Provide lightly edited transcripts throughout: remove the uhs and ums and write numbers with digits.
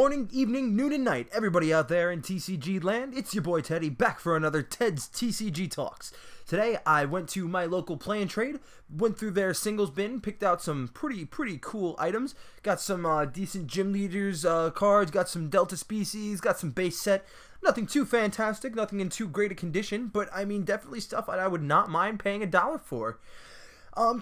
morning, evening, noon, and night, everybody out there in TCG land. It's your boy Teddy, back for another Ted's TCG Talks. Today, I went to my local play and trade, went through their singles bin, picked out some pretty cool items, got some decent gym leaders cards, got some Delta Species, got some base set. Nothing too fantastic, nothing in too great a condition, but I mean, definitely stuff I would not mind paying $1 for.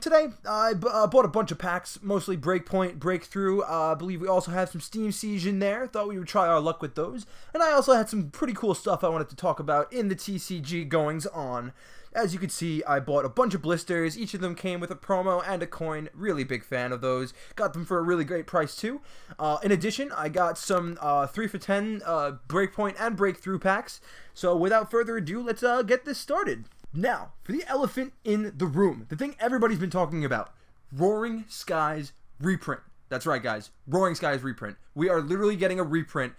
Today, I bought a bunch of packs, mostly Breakpoint, Breakthrough. I believe we also have some Steam Siege in there. Thought we would try our luck with those. And I also had some pretty cool stuff I wanted to talk about in the TCG goings on. As you can see, I bought a bunch of blisters. Each of them came with a promo and a coin. Really big fan of those. Got them for a really great price, too. In addition, I got some 3 for $10 Breakpoint and Breakthrough packs. So without further ado, let's get this started. Now, for the elephant in the room, the thing everybody's been talking about, Roaring Skies reprint. That's right, guys, Roaring Skies reprint. We are literally getting a reprint.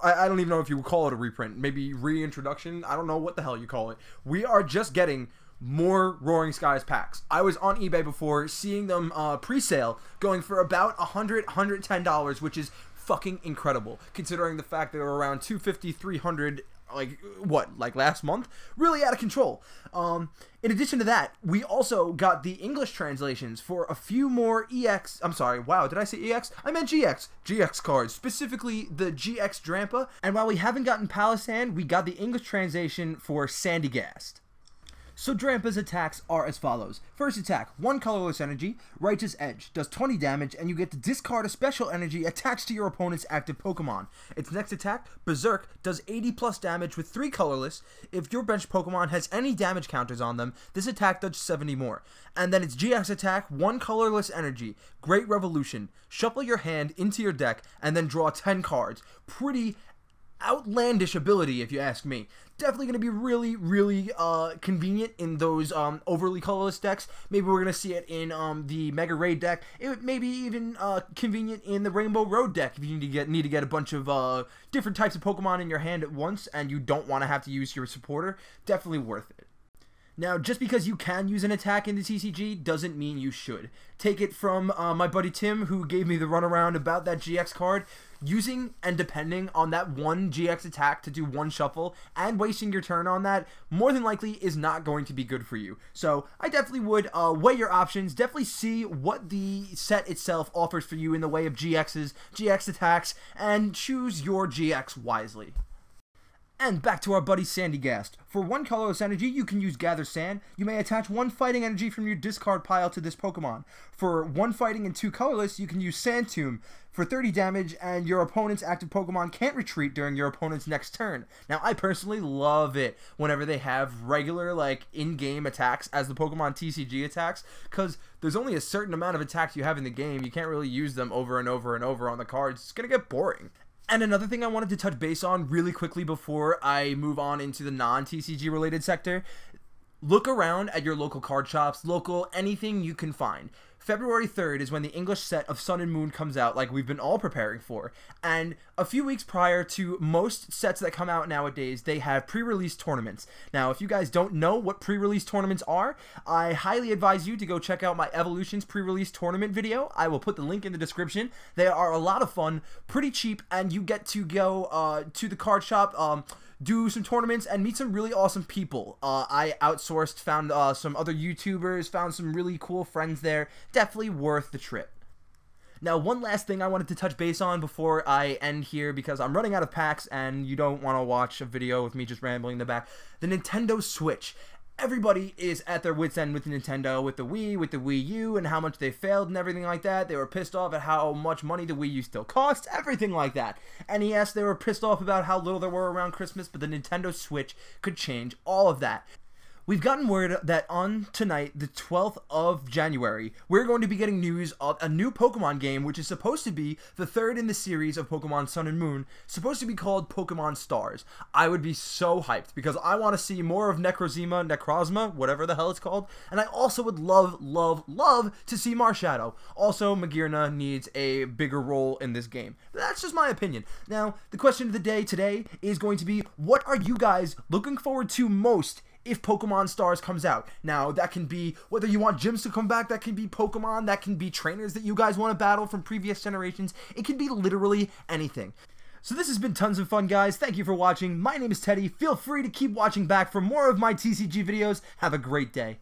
I don't even know if you would call it a reprint, maybe reintroduction, I don't know what the hell you call it. We are just getting more Roaring Skies packs. I was on eBay before, seeing them pre-sale, going for about $100, $110, which is fucking incredible, considering the fact that they were around $250, $300, like, what, like last month? Really out of control. In addition to that, we also got the English translations for a few more EX, I'm sorry, wow, did I say EX? I meant GX. GX cards, specifically the GX Drampa. And while we haven't gotten Palisand, we got the English translation for Sandygast. So Drampa's attacks are as follows. First attack, one colorless energy, Righteous Edge, does 20 damage, and you get to discard a special energy attached to your opponent's active Pokemon. Its next attack, Berserk, does 80 plus damage with 3 colorless. If your bench Pokemon has any damage counters on them, this attack does 70 more. And then its GX attack, one colorless energy, Great Revolution, shuffle your hand into your deck, and then draw 10 cards. Pretty outlandish ability, if you ask me. Definitely going to be really convenient in those overly colorless decks. Maybe we're going to see it in the Mega Ray deck. It may be even convenient in the Rainbow Road deck if you need to get a bunch of different types of Pokemon in your hand at once and you don't want to have to use your supporter. Definitely worth it. Now, just because you can use an attack in the TCG doesn't mean you should. Take it from my buddy Tim, who gave me the runaround about that GX card. Using and depending on that one GX attack to do one shuffle and wasting your turn on that more than likely is not going to be good for you. So I definitely would weigh your options, definitely see what the set itself offers for you in the way of GXs, GX attacks, and choose your GX wisely. And back to our buddy Sandygast. For one colorless energy, you can use Gather Sand. You may attach one fighting energy from your discard pile to this Pokemon. For one fighting and two colorless, you can use Sand Tomb for 30 damage, and your opponent's active Pokemon can't retreat during your opponent's next turn. Now, I personally love it whenever they have regular, like, in-game attacks as the Pokemon TCG attacks, because there's only a certain amount of attacks you have in the game. You can't really use them over and over and over on the cards. It's going to get boring. And another thing I wanted to touch base on really quickly before I move on into the non-TCG related sector, look around at your local card shops, local anything you can find. February 3rd is when the English set of Sun and Moon comes out, like we've been all preparing for. And a few weeks prior to most sets that come out nowadays, they have pre-release tournaments. Now, if you guys don't know what pre-release tournaments are, I highly advise you to go check out my Evolutions pre-release tournament video. I will put the link in the description. They are a lot of fun, pretty cheap, and you get to go to the card shop, do some tournaments, and meet some really awesome people. I outsourced, found some other YouTubers, found some really cool friends there. Definitely worth the trip. Now, one last thing I wanted to touch base on before I end here, because I'm running out of packs and you don't want to watch a video with me just rambling in the back. The Nintendo Switch. Everybody is at their wits' end with Nintendo, with the Wii U, and how much they failed and everything like that. They were pissed off at how much money the Wii U still costs, everything like that. NES, they were pissed off about how little there were around Christmas, but the Nintendo Switch could change all of that. We've gotten word that on tonight, the 12th of January, we're going to be getting news of a new Pokemon game, which is supposed to be the third in the series of Pokemon Sun and Moon, supposed to be called Pokemon Stars. I would be so hyped, because I want to see more of Necrozma, whatever the hell it's called, and I also would love to see Marshadow. Also, Magearna needs a bigger role in this game. That's just my opinion. Now, the question of the day today is going to be, what are you guys looking forward to most if Pokemon Stars comes out. Now, that can be whether you want gyms to come back, that can be Pokemon, that can be trainers that you guys want to battle from previous generations. It can be literally anything. So this has been tons of fun, guys. Thank you for watching. My name is Teddy. Feel free to keep watching back for more of my TCG videos. Have a great day.